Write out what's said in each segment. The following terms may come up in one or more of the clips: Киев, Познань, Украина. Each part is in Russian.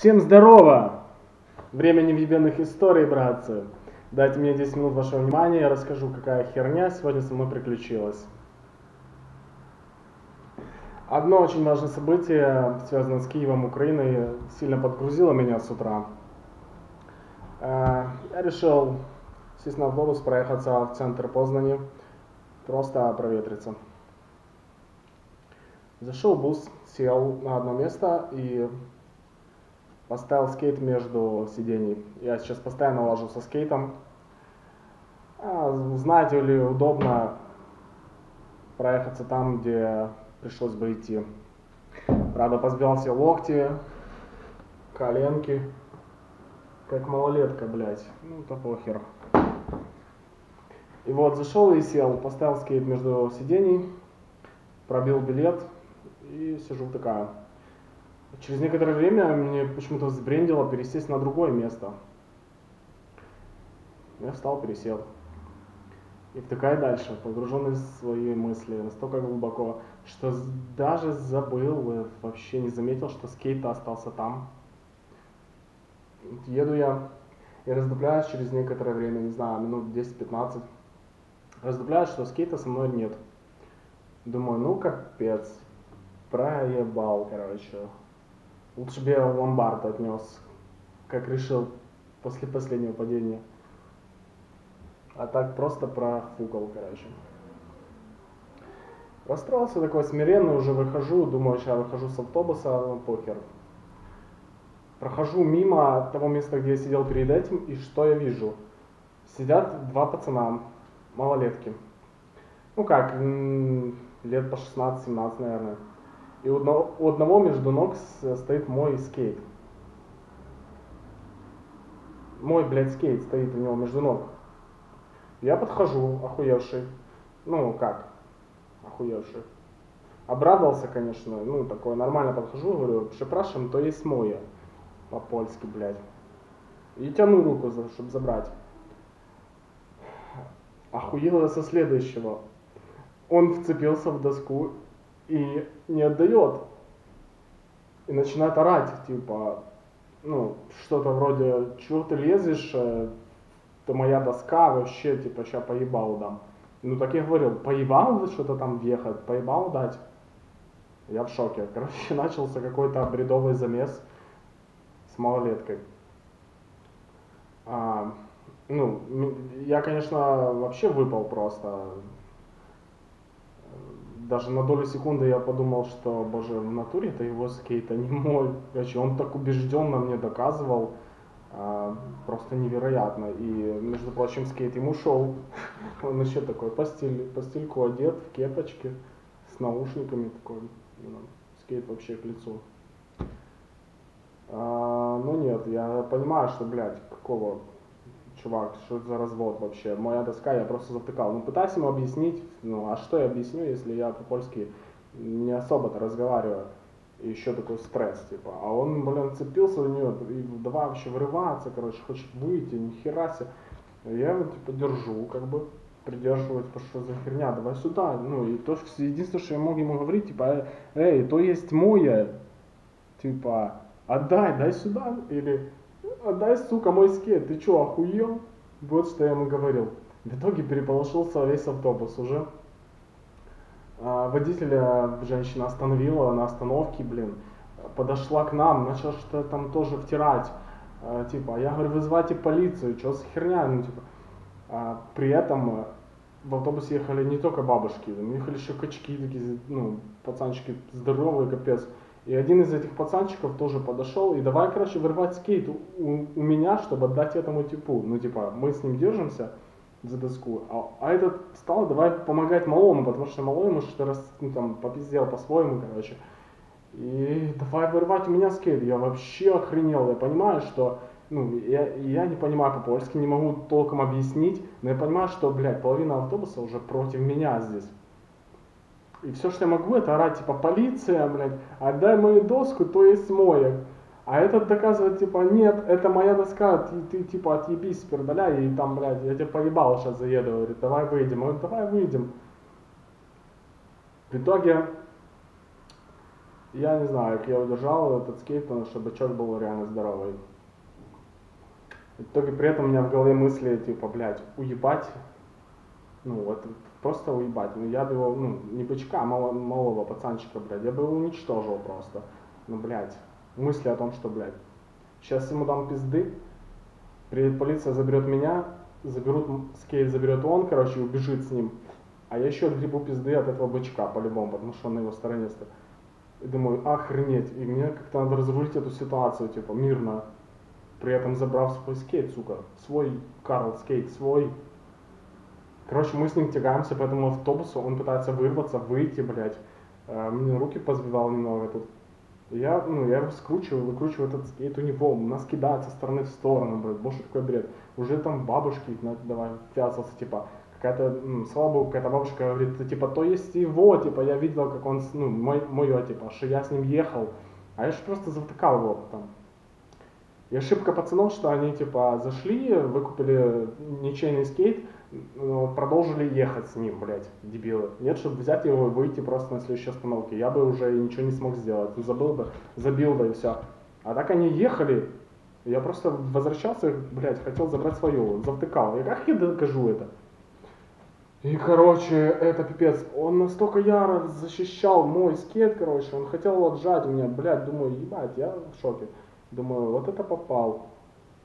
Всем здорово! Время невъебенных историй, братцы. Дайте мне 10 минут вашего внимания, я расскажу, какая херня сегодня со мной приключилась. Одно очень важное событие, связанное с Киевом, Украиной, сильно подгрузило меня с утра. Я решил сесть на автобус, проехаться в центр Познани, просто проветриться. Зашел в бус, сел на одно место и поставил скейт между сидений. Я сейчас постоянно лажу со скейтом. Знаете ли, удобно проехаться там, где пришлось бы идти. Правда, позбивал себе локти, коленки, как малолетка, блядь. Ну, то похер. И вот зашел и сел, поставил скейт между сидений, пробил билет и сижу такая. Через некоторое время мне почему-то взбрендило пересесть на другое место. Я встал, пересел. И втыкай дальше, погруженный в свои мысли, настолько глубоко, что даже забыл, вообще не заметил, что скейт остался там. Еду я и раздупляюсь через некоторое время, не знаю, минут 10-15. Раздупляюсь, что скейта со мной нет. Думаю, ну капец, проебал, короче. Лучше бы я в ломбард отнес, как решил после последнего падения. А так просто профукал, короче. Расстроился такой смиренный, уже выхожу, думаю, сейчас выхожу с автобуса, похер. Прохожу мимо того места, где я сидел перед этим, и что я вижу? Сидят два пацана, малолетки. Ну как, лет по 16-17, наверное. И у одного между ног стоит мой скейт. Мой, блядь, скейт стоит у него между ног. Я подхожу, охуевший. Ну, как? Охуевший. Обрадовался, конечно. Ну, такое, нормально подхожу, говорю, прzepraszam, то есть мое. По-польски, блядь. И тяну руку, чтобы забрать. Охуело со следующего. Он вцепился в доску и не отдает. И начинает орать, типа, ну, что-то вроде, чего ты лезешь, это моя доска, вообще, типа, ща поебал дам. Ну, так я говорил, поебал что-то там въехать, поебал дать. Я в шоке. Короче, начался какой-то бредовый замес с малолеткой. Ну, я, конечно, вообще выпал просто. Даже на долю секунды я подумал, что, боже, в натуре это его скейт, а не мой. Короче, он так убежденно мне доказывал, просто невероятно. И, между прочим, скейт ему шел. Он еще такой постельку одет, в кепочке, с наушниками, такой, скейт вообще к лицу. Ну нет, я понимаю, что, блядь, какого, чувак, что это за развод вообще? Моя доска, я просто затыкал. Ну, пытаюсь ему объяснить, ну, а что я объясню, если я по-польски не особо-то разговариваю? И еще такой стресс, типа. А он, блин, цепился в нее, и давай вообще вырываться, короче, хочет выйти, нихера себе. Я его, типа, держу, как бы, придерживаюсь, типа, что за херня, давай сюда. Ну, и то, что, единственное, что я мог ему говорить, типа, эй, то есть мое, типа, отдай, дай сюда, или... Отдай, сука, мой скейт, ты чё, охуел? Вот что я ему говорил. В итоге переполошился весь автобус уже. Водителя женщина остановила на остановке, блин. Подошла к нам, начала что-то там тоже втирать. Типа, я говорю, вызывайте полицию, чё за херня? Ну, типа. При этом в автобусе ехали не только бабушки, там ехали еще качки, такие, ну, пацанчики здоровые, капец. И один из этих пацанчиков тоже подошел и давай, короче, вырвать скейт у меня, чтобы отдать этому типу. Ну, типа, мы с ним держимся за доску, а этот стал давай помогать малому, потому что малой ему что-то раз, ну, там, попиздел по-своему, короче. И давай вырвать у меня скейт. Я вообще охренел. Я понимаю, что, ну, я не понимаю по-польски, не могу толком объяснить, но я понимаю, что, блядь, половина автобуса уже против меня здесь. И все, что я могу, это орать, типа, полиция, блядь, отдай мою доску, то есть мою. А этот доказывает, типа, нет, это моя доска, ты типа, отъебись, пердаля, и там, блядь, я тебя поебал, сейчас заеду, говорит, давай выйдем. Он, давай выйдем. В итоге Я не знаю, как я удержал этот скейт, потому что бычок был реально здоровый. И только при этом у меня в голове мысли, типа, блядь, уебать. Ну вот, просто уебать. Ну я бы его, ну, не бычка, а малого пацанчика, блядь, я бы его уничтожил просто. Ну, блядь, мысли о том, что, блядь, сейчас ему дам пизды, приедет полиция, заберет меня, заберут скейт, заберет он, короче, убежит с ним. А я еще гребу пизды от этого бычка, по-любому, потому что он на его стороне стоит. И думаю, охренеть, и мне как-то надо разрулить эту ситуацию, типа, мирно. При этом забрав свой скейт, сука, свой Карл скейт, свой... Короче, мы с ним тягаемся по этому автобусу, он пытается вырваться, выйти, блядь. Мне руки позбивал немного тут. Я, ну, я его скручиваю, выкручиваю этот скейт у него, нас кидают со стороны в сторону, блядь, больше такой бред. Уже там бабушки, знаете, давай, ввязался, типа, какая-то, ну, слава богу, какая-то бабушка говорит, типа, то есть его, типа, я видел, как он, ну, мое, типа, что я с ним ехал, а я же просто затыкал его там. И ошибка пацанов, что они, типа, зашли, выкупили ничейный скейт, продолжили ехать с ним, блядь, дебилы. Нет, чтобы взять его и выйти просто на следующей остановке. Я бы уже ничего не смог сделать. Забыл бы, забил бы и все. А так они ехали. Я просто возвращался, блядь, хотел забрать свою. Завтыкал. И как я докажу это? И, короче, это пипец. Он настолько яро защищал мой скейт, короче. Он хотел его отжать у меня, блядь. Думаю, ебать, я в шоке. Думаю, вот это попал.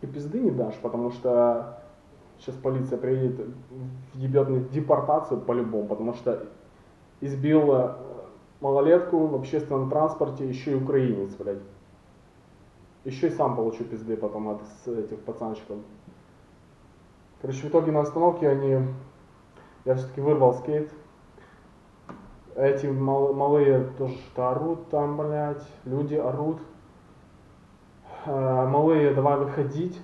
И пизды не дашь, потому что... Сейчас полиция приедет, въебет мне депортацию по-любому, потому что избил малолетку в общественном транспорте, еще и украинец, блядь. Еще и сам получу пизды потом от этих пацанчиков. Короче, в итоге на остановке они... Я все-таки вырвал скейт. Эти малые тоже что-то орут там, блядь. Люди орут. Малые, давай выходить.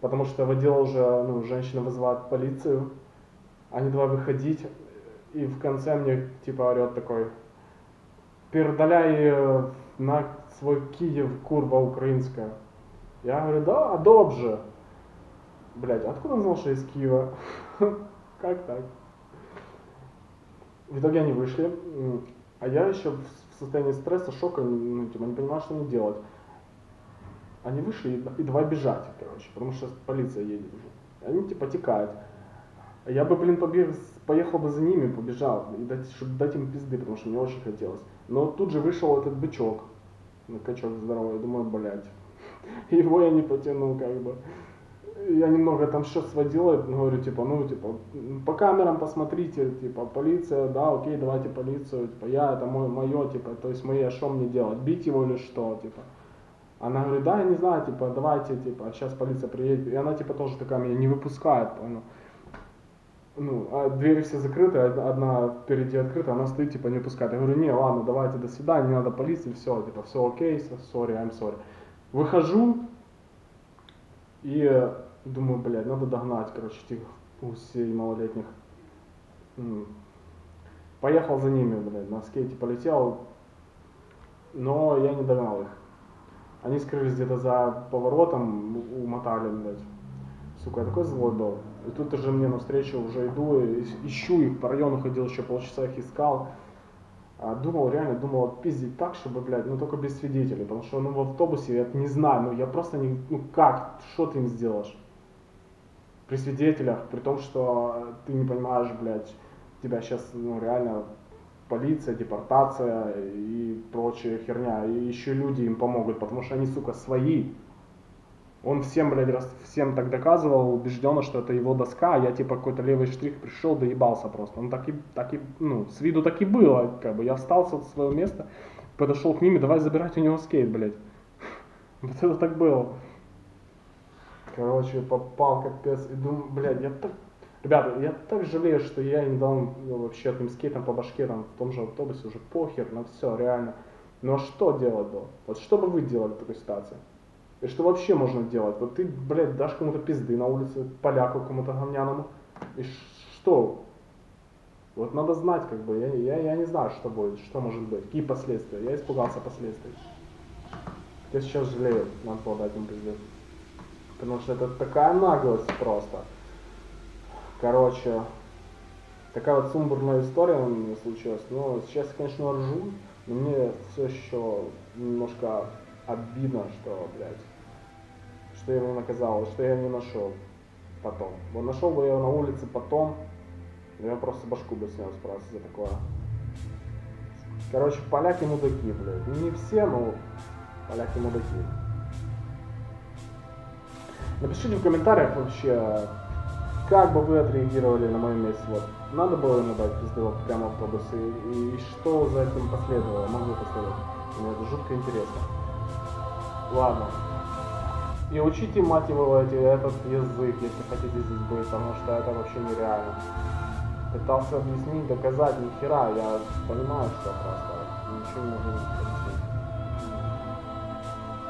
Потому что водила уже, ну, женщина вызывает полицию, они давай выходить, и в конце мне, типа, орет такой: «Передаляй на свой Киев, курва украинская». Я говорю: «Да, добже». Блять, откуда он знал, что я из Киева? Как так? В итоге они вышли, а я еще в состоянии стресса, шока, ну, типа, не понимал, что мне делать. Они вышли и давай бежать, короче, потому что полиция едет уже. Они типа текают. Я бы, блин, поехал бы за ними, побежал, и чтобы дать им пизды, потому что мне очень хотелось. Но тут же вышел этот бычок, ну, качок здоровый, я думаю, блядь, его я не потянул, как бы. Я немного там что сводил, говорю, типа, ну, типа, по камерам посмотрите, типа, полиция, да, окей, давайте полицию, типа, я, это мое, типа, то есть мои, а что мне делать, бить его или что, типа. Она говорит: «Да, я не знаю, типа, давайте, типа, сейчас полиция приедет». И она, типа, тоже такая меня не выпускает, понял? Ну, а двери все закрыты, одна впереди открыта, она стоит, типа, не выпускает. Я говорю: «Не, ладно, давайте, до свидания, не надо полиции, все, типа, все окей, sorry, I'm sorry». Выхожу и думаю, блядь, надо догнать, короче, этих гусей малолетних. Поехал за ними, блядь, на скейте полетел, но я не догнал их. Они скрылись где-то за поворотом, умотали, блядь. Сука, я такой злой был. И тут уже мне навстречу уже иду, ищу их, по району ходил, еще полчаса их искал. Думал, реально думал отпиздить так, чтобы, блядь, ну только без свидетелей. Потому что, ну, в автобусе, я не знаю, ну я просто не, ну как, что ты им сделаешь? При свидетелях, при том, что ты не понимаешь, блядь, тебя сейчас, ну реально... Полиция, депортация и прочая херня. И еще люди им помогут, потому что они, сука, свои. Он всем, блядь, всем так доказывал, убежденно, что это его доска, а я, типа, какой-то левый штрих пришел, доебался просто. Он так и, ну, с виду так и было, как бы. Я встал со своего места, подошел к ним и давай забирать у него скейт, блядь. Вот это так было. Короче, попал, капец, и думаю, блядь, я так... Ребята, я так жалею, что я им дал, ну, вообще этим скейтом по башке, там, в том же автобусе, уже похер, ну все, реально. Но что делать было? Вот что бы вы делали в такой ситуации? И что вообще можно делать? Вот ты, блядь, дашь кому-то пизды на улице, поляку кому-то говняному, и что? Вот надо знать, как бы, я не знаю, что будет, что может быть, какие последствия. Я испугался последствий. Я сейчас жалею, надо было дать им пизды. Потому что это такая наглость просто. Короче, такая вот сумбурная история у меня случилась, но сейчас я, конечно, ржу, И мне все еще немножко обидно, что, блядь, что я его наказал, что я его не нашел потом. Вот нашел бы я его на улице потом, я просто башку бы снял справился за такое. Короче, поляки мудаки, блядь. Не все, но поляки мудаки. Напишите в комментариях вообще, как бы вы отреагировали на мою месть. Вот. Надо было ему дать пизду прямо в автобусе. И что за этим последовало? Могу поставить. Мне это жутко интересно. Ладно. И учите, мать его, этот язык, если хотите здесь быть, потому что это вообще нереально. Пытался объяснить, доказать, ни хера, я понимаю, что просто ничего не могу объяснить.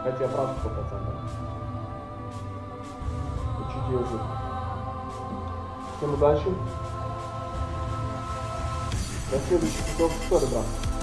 Хотя я прав 100%. Учите язык. Всем удачи. До следующих часов. Все, ребята.